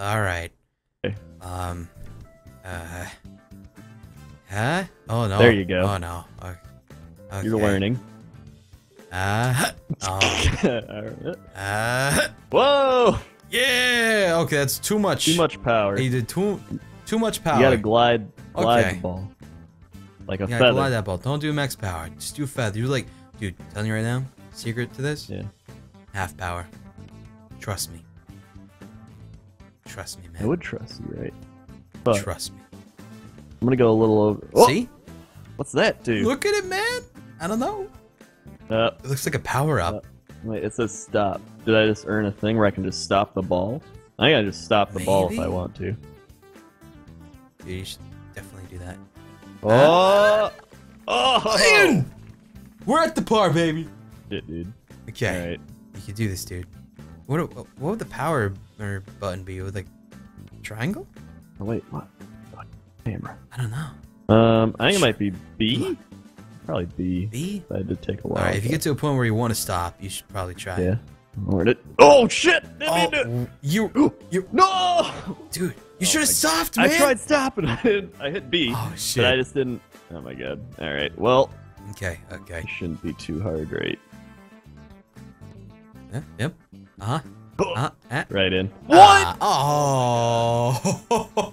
All right. Okay. Huh? Oh no. There you go. Oh no. Okay. You're learning. Oh. Whoa! Yeah. Okay, that's too much. Too much power. You did too much power. You gotta glide the ball. Like a feather. Yeah, glide that ball. Don't do max power. Just do feather. You're like, dude. I'm telling you right now. Secret to this? Yeah. Half power. Trust me. Trust me, man. I would trust you, right? But trust me. I'm gonna go a little over. Oh! See? What's that, dude? Look at it, man! I don't know. It looks like a power-up. Wait, it says stop. Did I just earn a thing where I can just stop the ball? I think I just stop the ball if I want to. Dude, you should definitely do that. Oh! Oh! Man! We're at the par, baby! Shit, dude. Okay. All right. You can do this, dude. What would the power button be? With like triangle? Oh, wait, what? Camera. I don't know. I think it might be B. Probably B. B? That did take a while. Alright, if you get to a point where you want to stop, you should probably try. Yeah. Lord it. Oh shit! Oh, you no! Dude, you should have stopped, man! I tried stopping. I hit B. Oh shit. But I just didn't. Oh my god. Alright, well. Okay, okay. It shouldn't be too hard, right? Yep. Yep. Uh-huh. Right in. What? Oh.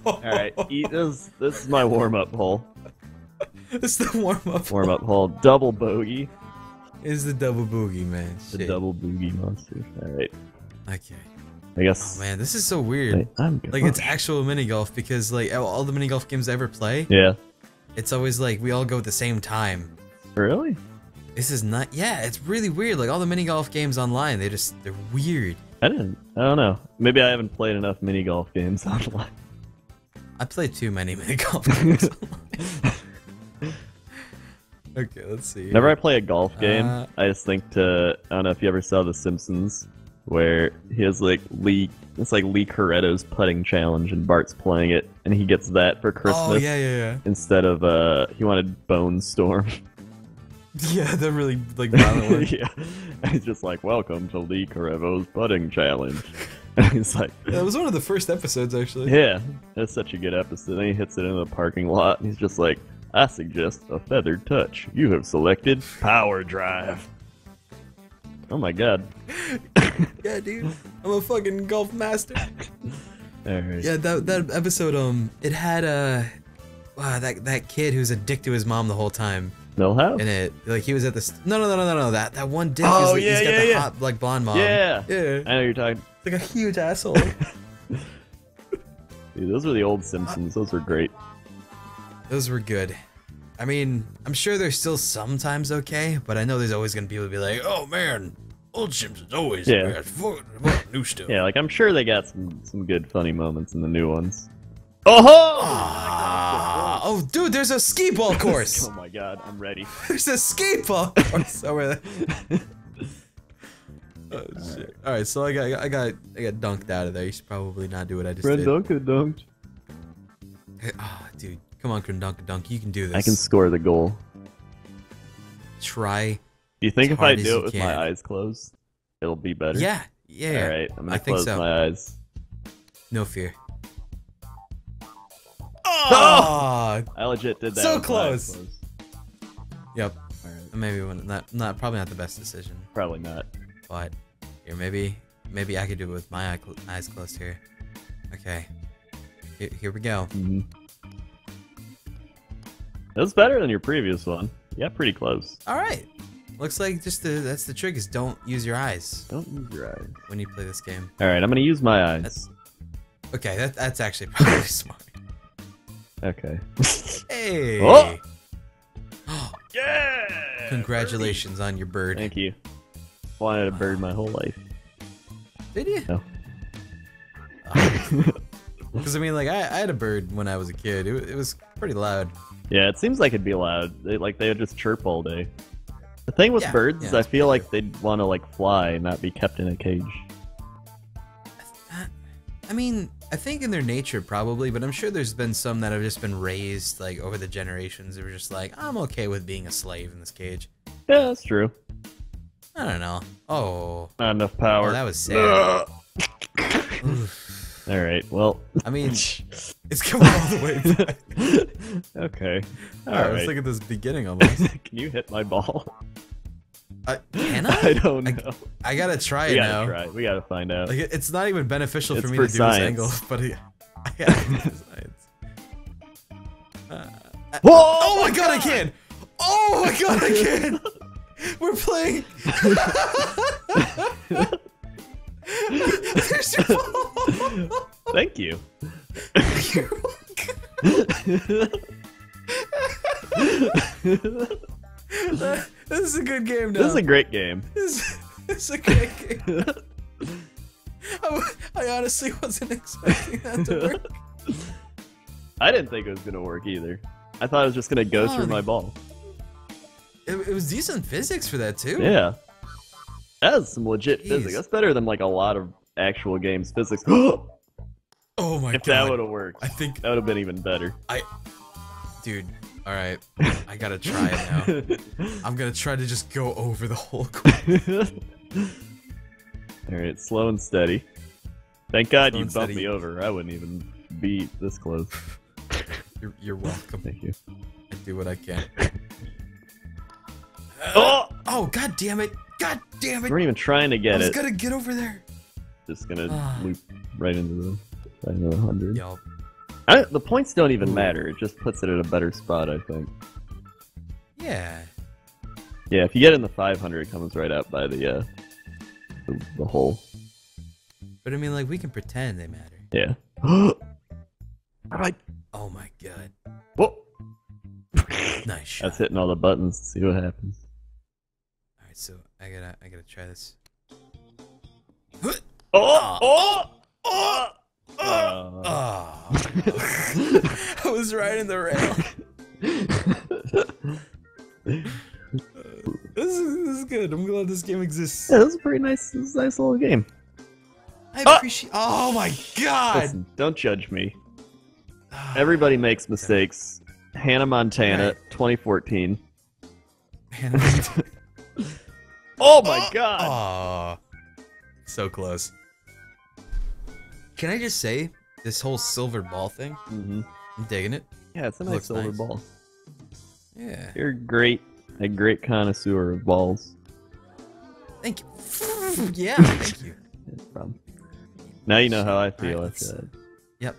All right. This is my warm-up hole. This is the warm-up. Warm-up hole. Double bogey. Is the double boogie, man? Shit. The double boogie monster. All right. Okay. I guess. Oh, man, this is so weird. Like it's actual mini golf because like all the mini golf games I ever play. Yeah. It's always like we all go at the same time. Really? This is not. Yeah, it's really weird. Like all the mini golf games online, they're weird. I don't know. Maybe I haven't played enough mini golf games online. I played too many mini golf games online. Okay, let's see. Whenever I play a golf game, I just think to. I don't know if you ever saw The Simpsons, where he has like Lee. It's like Lee Corretto's putting challenge, and Bart's playing it, and he gets that for Christmas. Oh yeah. Instead of he wanted Bone Storm. Yeah, they're really like violent one. Yeah, and it's just like welcome to Lee Corretto's putting challenge. And it's like that was one of the first episodes actually. Yeah, that's such a good episode. Then he hits it in the parking lot, and he's just like, "I suggest a feathered touch. You have selected power drive." Oh my god. Yeah, dude, I'm a fucking golf master. Right. Yeah, that episode it had that kid who's a dick to his mom the whole time. Millhouse? In it, like he was at the no, that one dick. Oh like, yeah, he's got the hot like blonde mom. Yeah. I know you're talking. It's like a huge asshole. Dude, those were the old Simpsons. Those were great. Those were good. I mean, I'm sure they're still sometimes okay, but I know there's always gonna be people be like, oh man, old Simpsons always. Yeah. New stuff. Yeah, like I'm sure they got some good funny moments in the new ones. Oh, dude, there's a ski ball course! Oh my god, I'm ready. There's a ski ball course over there. Oh, shit. Alright, so I got dunked out of there. You should probably not do what I just did. Dunked. Oh, dude, come on, Dunk. You can do this. I can score the goal. Try. Do you think if I do it with my eyes closed, it'll be better? Yeah. Alright, I'm gonna close my eyes. No fear. Oh! I legit did that. So close. Yep. Right. Maybe probably not the best decision. Probably not. But here, maybe I could do it with my eyes closed here. Okay. Here we go. Mm-hmm. That was better than your previous one. Yeah, pretty close. All right. Looks like that's the trick is don't use your eyes. Don't use your eyes when you play this game. All right, I'm gonna use my eyes. That's actually probably smart. Okay. Hey! Oh! Yeah! Congratulations on your bird. Thank you. Wanted a bird my whole life. Did you? No. Because I mean, like, I had a bird when I was a kid. It was pretty loud. Yeah, it seems like it'd be loud. They would just chirp all day. The thing with birds is I feel like they'd want to, like, fly and not be kept in a cage. I mean, I think in their nature probably, but I'm sure there's been some that have just been raised like over the generations that were just like, I'm okay with being a slave in this cage. Yeah, that's true. I don't know. Oh. Not enough power. Oh, that was sad. All right. Well, I mean, it's coming all the way back. Okay. All right. Let's look at this beginning almost. Can you hit my ball? Can I? I don't know. I gotta try it now. We gotta try. We gotta find out. Like, it's not even beneficial for me to do this angle, but I gotta do this. Oh my god, I can! Oh my god, I can! We're playing. There's your ball. Thank you. You're welcome. This is a good game now. This is a great game. This is a great game. I honestly wasn't expecting that to work. I didn't think it was going to work either. I thought it was just going to go through my ball. It was decent physics for that too. Yeah. That's some legit physics. That's better than like a lot of actual games physics. Oh my god. If that would have worked, I think that would have been even better. Dude. All right, I gotta try it now. I'm gonna try to just go over the whole course. All right, slow and steady. Thank God you bumped me over. I wouldn't even be this close. You're welcome. Thank you. I do what I can. Oh! God damn it! God damn it! We're not even trying to get it. I was gonna get over there. Just gonna loop right into the 100. Yep. The points don't even matter. It just puts it at a better spot, I think. Yeah. Yeah, if you get in the 500, it comes right out by the hole. But I mean, like, we can pretend they matter. Yeah. Oh my god. Whoa. Nice shot. That's hitting all the buttons to see what happens. All right, so I gotta try this. I was right in the rail. This is good. I'm glad this game exists. Yeah, this is a pretty nice. This is a nice little game. I appreciate. Oh my god! Listen, don't judge me. Everybody makes mistakes. Okay. Hannah Montana, right. 2014. Hannah Montana. Oh my god! Oh. So close. Can I just say, this whole silver ball thing, I'm digging it. Yeah, it's a nice silver ball. Yeah. You're great, a great connoisseur of balls. Thank you. Yeah, thank you. No problem. Now you know how I feel. Right, yep.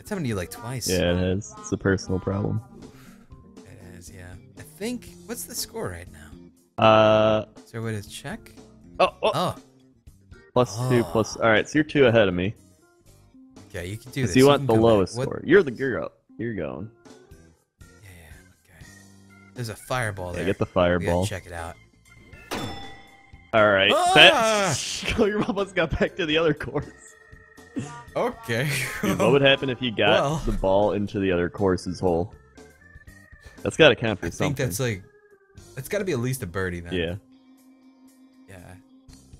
It's happened to you like twice. Yeah, it has. It's a personal problem. It is, yeah. I think, what's the score right now? Is there a way to check? Oh. Plus 2, plus... Alright, so you're 2 ahead of me. Okay, you can do this. So you want the lowest score. You're the girl. You're going. Yeah, okay. There's a fireball there. Yeah, get the fireball. We gotta check it out. Alright, your mom almost got back to the other course. Okay. Dude, what would happen if you got the ball into the other course's hole? That's gotta count for something. I think that's like... That's gotta be at least a birdie then. Yeah.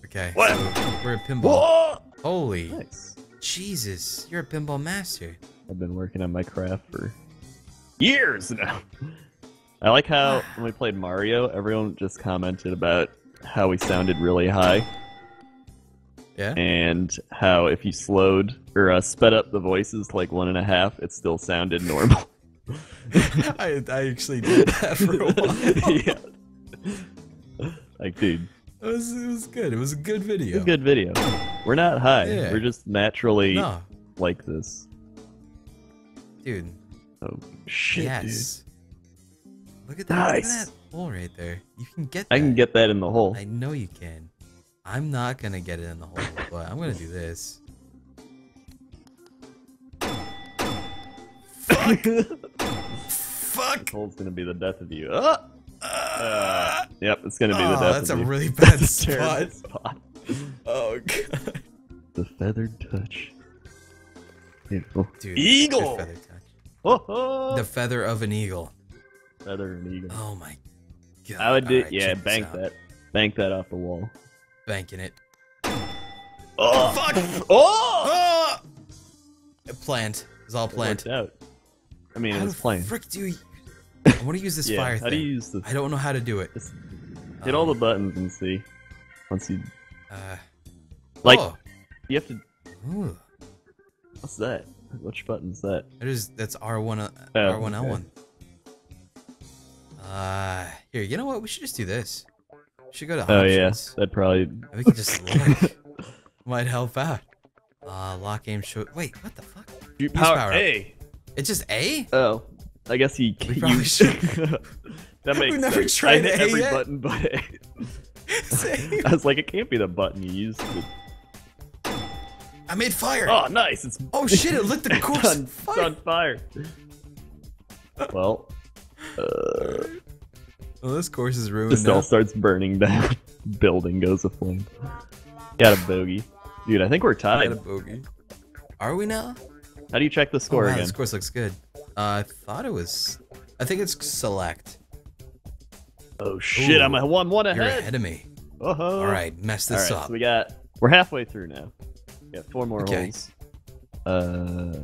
Okay, what? So we're a pinball. Whoa! Holy Jesus, you're a pinball master. I've been working on my craft for years now. I like how when we played Mario, everyone just commented about how we sounded really high. Yeah. And how if you slowed or sped up the voices to like 1.5, it still sounded normal. I actually did that for a while. Yeah. Like, dude. It was good. It was a good video. It was a good video. We're not high. Yeah. We're just naturally like this. Dude. Oh, shit, dude. Look at that. Nice. Look at that hole right there. You can get that. I can get that in the hole. I know you can. I'm not going to get it in the hole, but I'm going to do this. Fuck! Fuck! This hole's going to be the death of you. Oh! Yep, it's gonna be the death. That's a really bad spot. Oh god. The feathered touch. Beautiful. Dude, eagle. Feather touch. The feather of an eagle. Feather of an eagle. Oh my god. I would do bank that. Bank that off the wall. Banking it. Oh fuck! Oh! Planned. It's all planned. It worked out. I mean, it was planned. How the frick do you... I want to use this fire thing. How do you use this? I don't know how to do it. Just hit all the buttons and see. Once you... Like, you have to... What's that? Which button's that? It is. That's R1. Oh, R1L1. Okay. Here. You know what? We should just do this. We should go to options. Oh yes, yeah, that probably. And we can just look. Might help out. Lock game show. Wait, what the fuck? You power A. It's just A. Oh, I guess he. We probably should. That makes. We've never sense. Tried I hit A every yet. Button but A. Same. I was like, it can't be the button you used. I made fire. Oh, nice! It's oh shit! It lit the course on fire. It's on fire. Well, well, this course is ruined. This all starts burning down. Building goes aflame. Got a bogey, dude. I think we're tied. I got a bogey. Are we now? How do you check the score again? This course looks good. I thought it was. I think it's select. Oh shit! Ooh, I'm a one ahead. You're ahead of me. Uh-huh. All right, mess this up. So we got. We're halfway through now. Yeah, 4 more holes. Dude,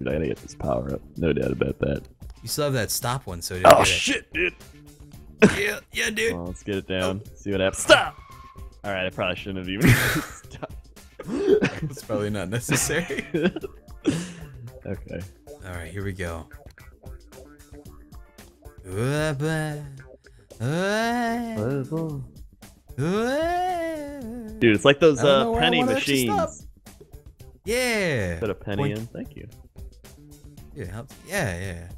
I gotta get this power up. No doubt about that. You still have that stop one, so. Oh shit, dude. Yeah, yeah, dude. Well, let's get it down. Oh. See what happens. Stop. All right, I probably shouldn't have even. Stop. It's probably not necessary. Okay. All right, here we go. Dude, it's like those penny machines. Yeah. Put a penny in. Thank you. Yeah, yeah.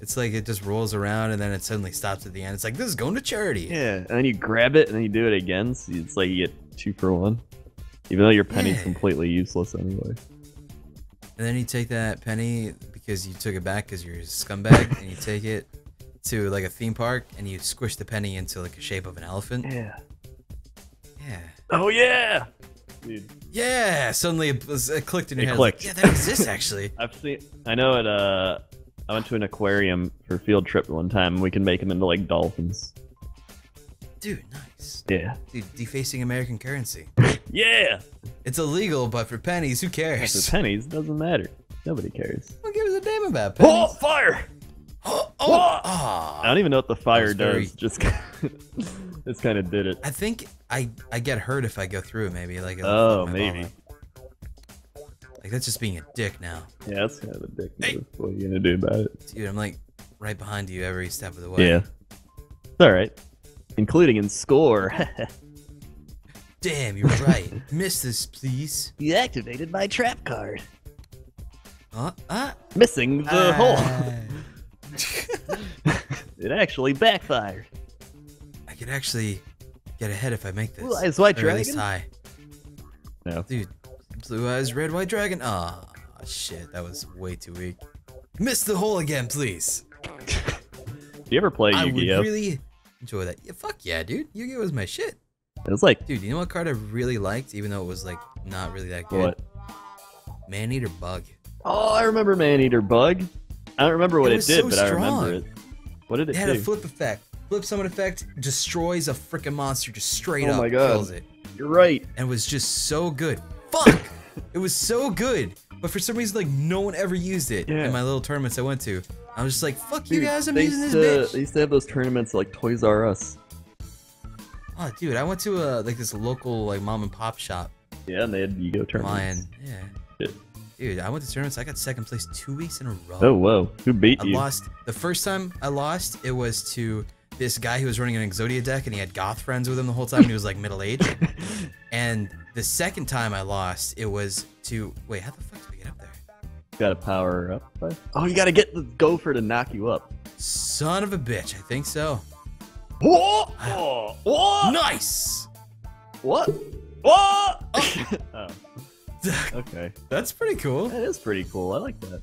It's like it just rolls around and then it suddenly stops at the end. It's like, this is going to charity. Yeah, and then you grab it and then you do it again. So it's like you get 2 for 1. Even though your penny's completely useless anyway. And then you take that penny because you took it back because you're a scumbag and you take it to like a theme park and you squish the penny into like a shape of an elephant. Yeah. Yeah. Oh yeah, dude. Yeah, suddenly it clicked in your head. Clicked. Like, yeah, that exists actually. I've seen. I know it. I went to an aquarium for a field trip one time. We can make them into like dolphins. Dude, nice. Yeah. Dude, defacing American currency. Yeah. It's illegal, but for pennies, who cares? For pennies, doesn't matter. Nobody cares. Who gives a damn about pennies? Oh, fire! Oh, oh. Oh. I don't even know what the fire does. Just. This kind of did it. I think I get hurt if I go through, maybe. Like, oh, maybe. Like, that's just being a dick now. Yeah, that's kind of a dick. Hey. What are you going to do about it? Dude, I'm, like, right behind you every step of the way. Yeah. It's all right. Including in score. Damn, you're right. Miss this, please. You activated my trap card. Missing the hole. It actually backfired. I could actually get ahead if I make this. Blue eyes, white dragon. Or at least high. No. Dude, blue eyes, red, white dragon. Ah, oh, shit, that was way too weak. Miss the hole again, please. Do you ever play Yu-Gi-Oh? I would really enjoy that. Yeah, fuck yeah, dude. Yu-Gi-Oh was my shit. It was like, dude, you know what card I really liked, even though it was like not really that good. What? Maneater Bug. Oh, I remember Maneater Bug. I don't remember what it did, so but strong. I remember it. What did it do? It had a flip effect. Flip summon effect destroys a freaking monster just straight up. Oh my god. Kills it. You're right. And it was just so good. Fuck! It was so good. But for some reason, like, no one ever used it in my little tournaments I went to. I was just like, fuck dude, you guys, I'm using this bitch. They used to have those tournaments like Toys R Us. Oh, dude, I went to like this local like mom and pop shop. Yeah, and they had Yu-Gi-Oh tournaments. Yeah. Shit. Dude, I went to tournaments. I got 2nd place 2 weeks in a row. Oh, whoa. Who beat you? I lost. The first time I lost, it was to... this guy who was running an Exodia deck and he had goth friends with him the whole time and he was like middle-aged. And the second time I lost, it was to... Wait, how the fuck did we get up there? You gotta power up. Right? Oh, you gotta get the gopher to knock you up. Son of a bitch, I think so. Whoa! Oh, whoa! Nice! What? Whoa! Oh. Oh. Okay. That's pretty cool. That is pretty cool. I like that.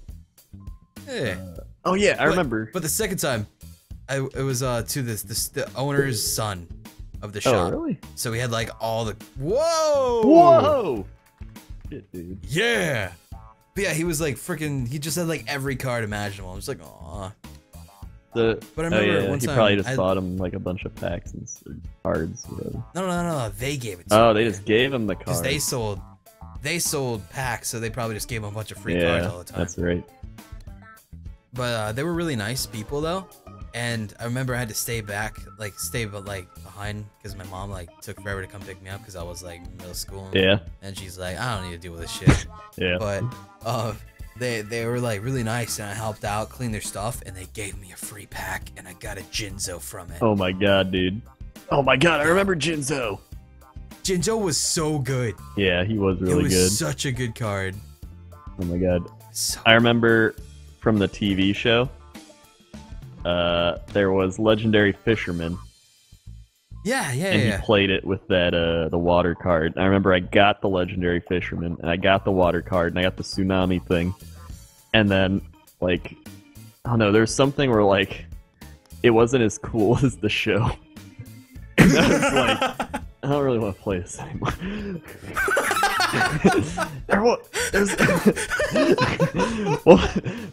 Hey. Oh yeah, I remember. But the second time... it was to the owner's son of the shop. Oh, really? So we had like all the whoa, whoa, shit, dude. Yeah, but yeah, he was like freaking. He just had like every card imaginable. I was like, aw. But I remember one time he probably just bought him like a bunch of packs and cards. Whatever. No. They gave it. Oh, they just gave him the cards. Because they sold packs, so they probably just gave him a bunch of free cards all the time. That's right. But they were really nice people though. And I remember I had to stay back, like behind, because my mom took forever to come pick me up because I was middle school. Yeah. And she's like, I don't need to deal with this shit. Yeah. But they were really nice, and I helped out, cleaned their stuff, and they gave me a free pack, and I got a Jinzo from it. Oh my god, dude. Oh my god, I remember Jinzo. Jinzo was so good. Yeah, he was really good. It was such a good card. Oh my god. So I remember from the TV show. There was Legendary Fisherman. Yeah, yeah, and he played it with that the water card. And I remember I got the Legendary Fisherman, and I got the water card, and I got the tsunami thing. And then, I don't know, there's something where, it wasn't as cool as the show. And I was like, I don't really want to play this anymore. It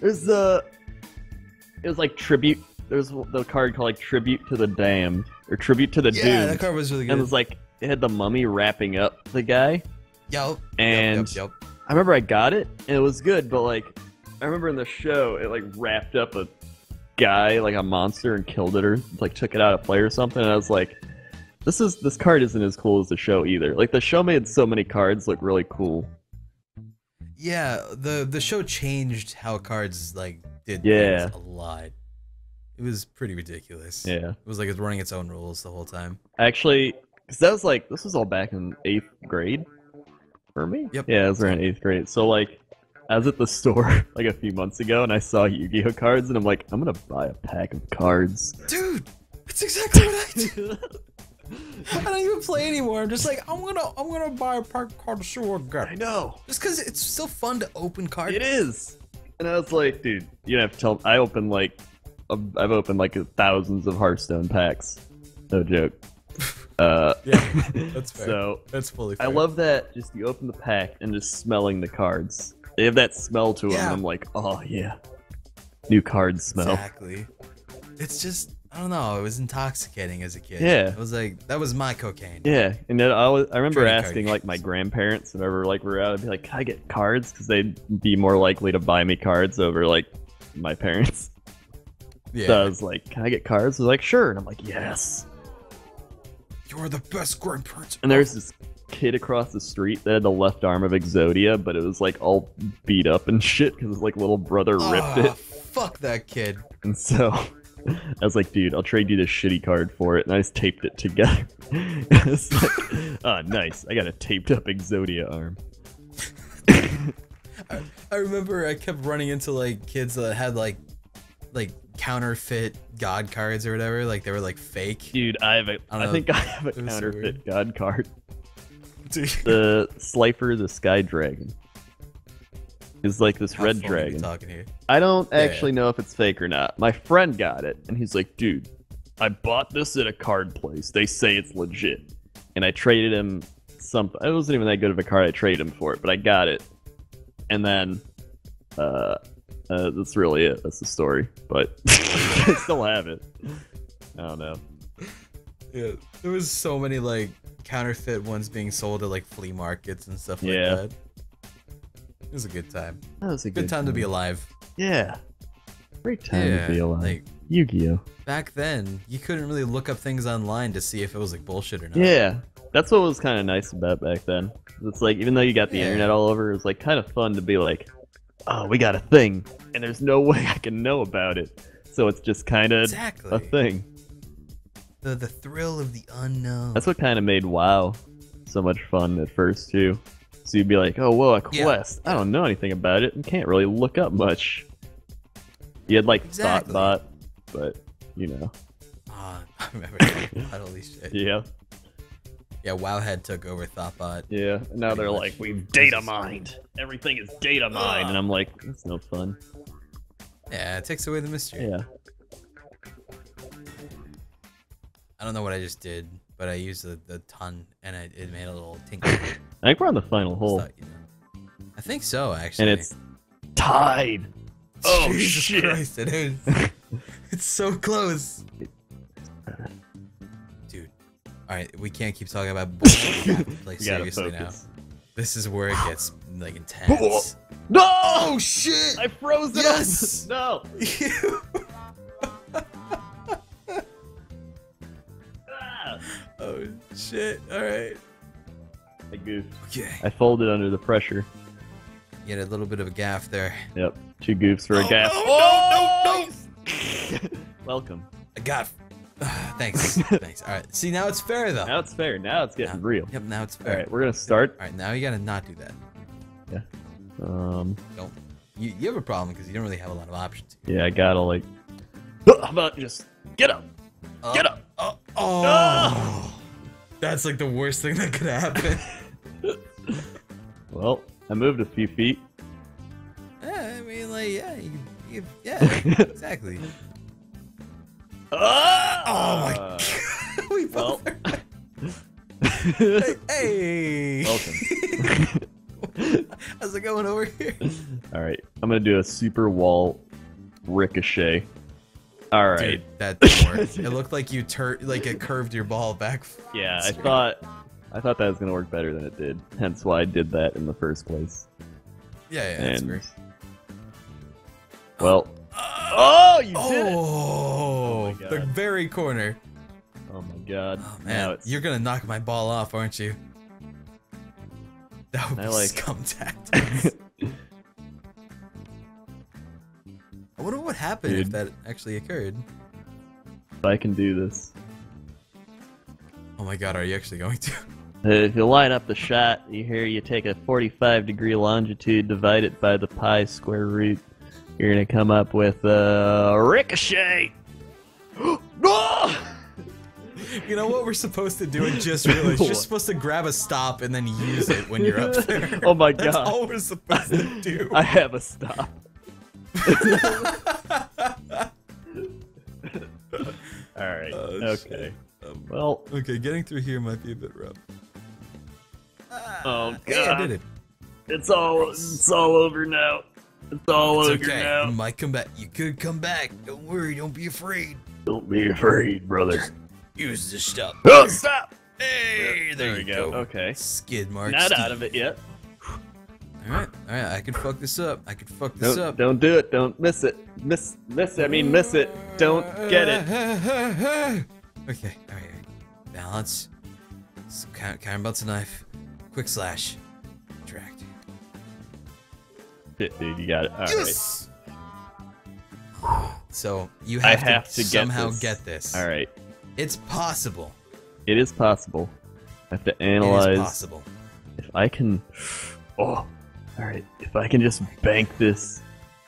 was tribute. There's the card called Tribute to the Damned or Tribute to the Doomed. Yeah, that card was really good. And it was it had the mummy wrapping up the guy. Yup. And I remember I got it and it was good, but I remember in the show it wrapped up a guy a monster and killed it or took it out of play or something. And I was like, this card isn't as cool as the show either. The show made so many cards look really cool. Yeah, the show changed how cards did a lot. It was pretty ridiculous. Yeah. It was it's running its own rules the whole time. Actually, because that was this was all back in 8th grade for me? Yep. Yeah, it was around 8th grade. So I was at the store a few months ago and I saw Yu-Gi-Oh cards and I'm like, I'm gonna buy a pack of cards. Dude, that's exactly what I do. I don't even play anymore. I'm just I'm gonna buy a pack of cards to see what I got. I know. Just because it's so fun to open cards. It is. And I was like, dude, you don't have to tell me. I opened I've opened thousands of Hearthstone packs. No joke. Yeah, that's fair. So that's fully fair. I love that. Just you open the pack and just smelling the cards. They have that smell to them. Yeah. I'm like, oh yeah, new card smell. Exactly. It's just I don't know. It was intoxicating as a kid. Yeah. It was that was my cocaine. Yeah, and then I remember asking my grandparents whenever we were out, I'd be like, "Can I get cards?" Because they'd be more likely to buy me cards over my parents. Yeah. So I was like, "Can I get cards?" They're like, "Sure," and I'm like, "Yes." You're the best grandparents. And there's this kid across the street that had the left arm of Exodia, but it was all beat up and shit because his little brother ripped it. Fuck that kid. And so. I was like, dude, I'll trade you this shitty card for it, and I just taped it together. It's oh, nice. I got a taped-up Exodia arm. I remember I kept running into, kids that had, counterfeit god cards or whatever. They were, fake. Dude, I have a counterfeit god card. Dude. The Slifer the Sky Dragon. Is this how red dragon. Here? I don't actually know if it's fake or not. My friend got it, and he's like, dude, I bought this at a card place. They say it's legit. And I traded him something. It wasn't even that good of a card. I traded him for it, but I got it. And then, that's really it. That's the story. But I still have it. I don't know. Yeah, there was so many, counterfeit ones being sold at, flea markets and stuff like that. It was a good time. That was a good time to be alive. Yeah. Great time to be alive. Yu-Gi-Oh! Back then, you couldn't really look up things online to see if it was bullshit or not. Yeah. That's what was kind of nice about back then. It's even though you got the internet all over, it was kind of fun to be oh, we got a thing, and there's no way I can know about it. So it's just kind of a thing. The thrill of the unknown. That's what kind of made WoW so much fun at first, too. So you'd be like, oh, whoa, a quest. Yeah. I don't know anything about it and can't really look up much. You had, ThoughtBot, but, you know. I remember all these shit. Yeah. Yeah, WoWhead took over ThoughtBot. Yeah, and now they're like, we've data mined. Everything is data mined. And I'm like, that's no fun. Yeah, it takes away the mystery. Yeah. I don't know what I just did, but I used a ton, and it made a little tinkle. I think we're on the final hole. I think so, actually. And it's tied. Oh, Jesus shit. Christ, it is. It's so close. Dude. All right, we can't keep talking about bullshit. Seriously now. This is where it gets, intense. No! Oh, shit! I froze it up! No! shit. Alright. I goofed. Okay. I folded under the pressure. Get a little bit of a gaff there. Yep. Two goofs for a gaff. No, oh! No. Welcome. I got... thanks. Thanks. Alright. See, now it's fair, though. Now it's fair. Now it's getting real. Yep, now it's fair. Alright, we're gonna start. Alright, now you gotta not do that. Yeah. Don't. You have a problem because you don't really have a lot of options here. Yeah, I gotta, like... How about just... Get up! Get up! Oh! That's, like, the worst thing that could happen. Well, I moved a few feet. Yeah, I mean, like, yeah. Yeah, exactly. Oh my god! We both are... Hey! Welcome. How's it going over here? Alright, I'm gonna do a super wall ricochet. Alright. That didn't work. It looked like you it curved your ball back. Yeah, I thought that was gonna work better than it did. Hence why I did that in the first place. Yeah, yeah, that's great. Well... Oh, you did it! Oh, the very corner. Oh my god. Oh, man, you're gonna knock my ball off, aren't you? That would be like... scum tactics. I wonder what happened if that actually occurred. If I can do this. Oh my god, are you actually going to? If you line up the shot, you take a 45-degree longitude, divide it by the pi square root. You're gonna come up with a ricochet. You know what we're supposed to do? I just realized you're supposed to grab a stop and then use it when you're up there. Oh my god! That's all we're supposed to do. I have a stop. All right. Okay. Well. Okay, getting through here might be a bit rough. Oh god! Hey, I did it. It's all. It's all over now. It's all over now. You might come back. You could come back. Don't worry. Don't be afraid. Don't be afraid, brother. Just use this stuff. Oh, stop! Hey, yeah, there you go. Okay. Skid marks. Not out of it yet. All right. I could fuck this up. I could fuck this up. Don't do it. Don't miss it. I mean, miss it. Don't get it. Okay. All right. Balance. Counter belts a knife. Quick slash. Retract. Shit, dude, you got it. All right. So you have to somehow get this. All right. It's possible. It is possible. I have to analyze. It is possible. If I can, all right. If I can just bank this,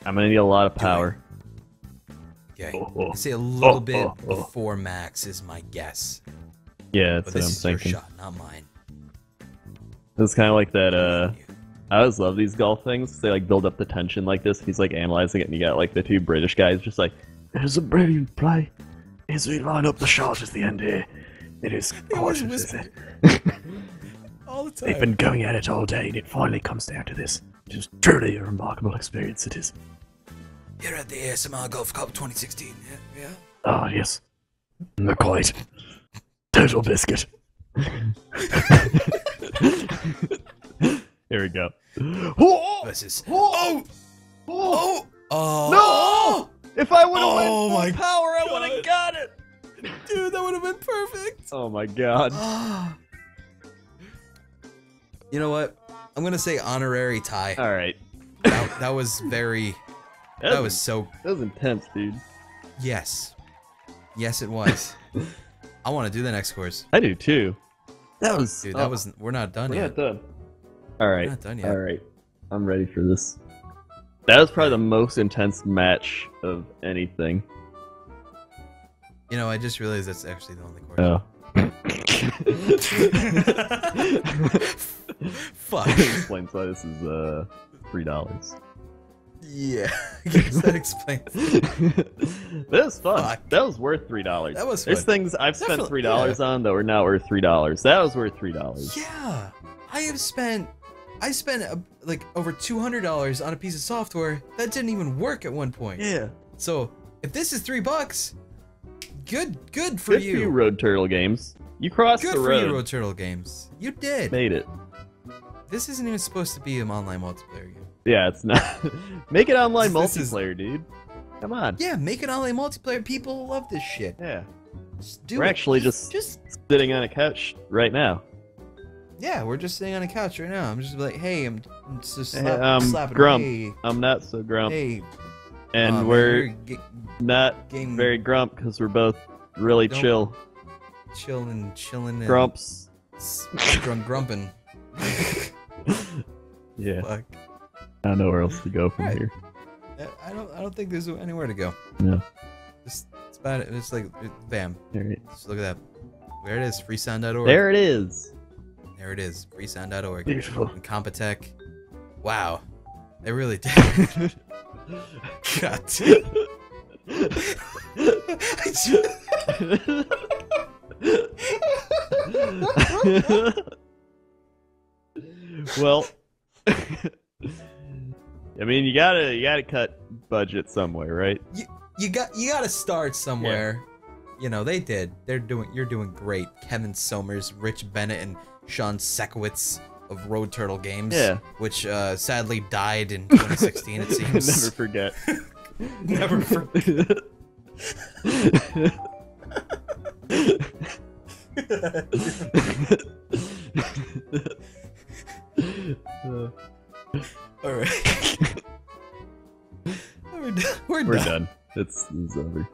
I'm gonna need a lot of power. Okay. I say a little bit before max is my guess. Yeah, that's what I'm thinking. Your shot, not mine. It's kind of like that. I always love these golf things. They like build up the tension like this. He's like analyzing it, and you got like the two British guys just like, "It is a brilliant play. As we line up the shot at the end here, it is gorgeous, isn't it?" All the time. They've been going at it all day, and it finally comes down to this. It is truly a remarkable experience. It is. You're at the ASMR Golf Cup 2016. Yeah. Yeah. Ah, yes. Not quite. Total biscuit. Here we go. Versus. No! If I would have went full power, I would have got it! Dude, that would have been perfect! Oh my god. You know what? I'm gonna say honorary tie. Alright. That was very... That was so... That was intense, dude. Yes. Yes, it was. I want to do the next course. I do, too. That was... Dude, that was... We're not done yet. We're not done. Alright, alright. I'm ready for this. That was probably the most intense match of anything. You know, I just realized that's actually the only course. Oh. Fuck. Explains why this is, $3. Yeah, I guess that explains it. That was fun. Fuck. That was worth $3. That was fun. There's things I've spent $3 on that were not worth $3. That was worth $3. Yeah! I have spent... I spent like over $200 on a piece of software that didn't even work at one point. Yeah. So if this is $3, good for you. Good for you, Road Turtle Games. You crossed the road. Good for you, Road Turtle Games. You did. Made it. This isn't even supposed to be an online multiplayer game. Yeah, it's not. Make it online multiplayer, dude. Come on. Yeah, make it online multiplayer. People love this shit. Yeah. We're actually just sitting on a couch right now. Yeah, we're just sitting on a couch right now. I'm just like, hey, I'm just slapping. Grump. Hey. I'm not so grump. Hey. And we're not very grump because we're both really chill. Chilling. Grumps. Grumping. Yeah. Fuck. I don't know where else to go from here. I don't think there's anywhere to go. No. It's about it. It's like, bam. There it is. Just look at that. There it is. Freesound.org. There it is. There it is. Freesound.org. Beautiful. And Compotech. Wow. They really did. God damn. Well, I mean, you gotta cut budget somewhere, right? You gotta start somewhere. Yeah. You know, they did. You're doing great. Kevin Somers, Rich Bennett, and Sean Sekowitz of Road Turtle Games, which sadly died in 2016. It seems. Never forget. Never forget. All right. We're done. It's over.